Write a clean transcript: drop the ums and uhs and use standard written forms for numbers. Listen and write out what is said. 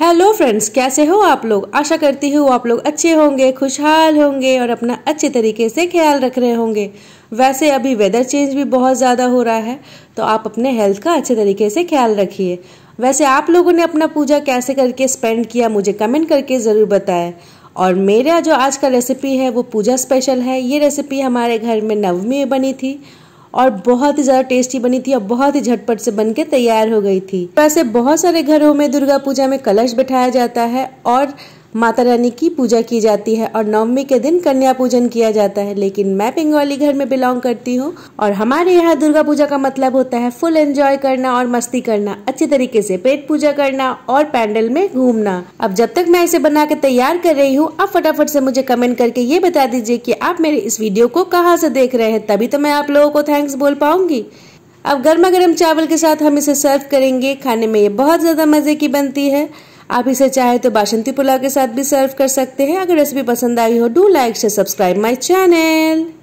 Hello friends, कैसे हो आप लोग। आशा करती हूँ आप लोग अच्छे होंगे, खुशहाल होंगे और अपना अच्छे तरीके से ख्याल रख रहे होंगे। वैसे अभी वेदर चेंज भी बहुत ज़्यादा हो रहा है, तो आप अपने हेल्थ का अच्छे तरीके से ख्याल रखिए। वैसे आप लोगों ने अपना पूजा कैसे करके स्पेंड किया, मुझे कमेंट करके ज़रूर बताएं। और मेरा जो आज का रेसिपी है वो पूजा स्पेशल है। ये रेसिपी हमारे घर में नवमी में बनी थी और बहुत ही ज़्यादा टेस्टी बनी थी और बहुत ही झटपट से बनके तैयार हो गई थी। वैसे बहुत सारे घरों में दुर्गा पूजा में कलश बिठाया जाता है और माता रानी की पूजा की जाती है और नवमी के दिन कन्या पूजन किया जाता है, लेकिन मैं बंगाली घर में बिलोंग करती हूँ और हमारे यहाँ दुर्गा पूजा का मतलब होता है फुल एंजॉय करना और मस्ती करना, अच्छे तरीके से पेट पूजा करना और पैंडल में घूमना। अब जब तक मैं इसे बना के तैयार कर रही हूँ, आप फटाफट से मुझे कमेंट करके ये बता दीजिए कि आप मेरे इस वीडियो को कहाँ से देख रहे हैं, तभी तो मैं आप लोगों को थैंक्स बोल पाऊंगी। अब गर्मा गर्म चावल के साथ हम इसे सर्व करेंगे। खाने में ये बहुत ज्यादा मजे की बनती है। आप इसे चाहे तो बासंती पुलाव के साथ भी सर्व कर सकते हैं। अगर रेसिपी पसंद आई हो, do like share subscribe my channel.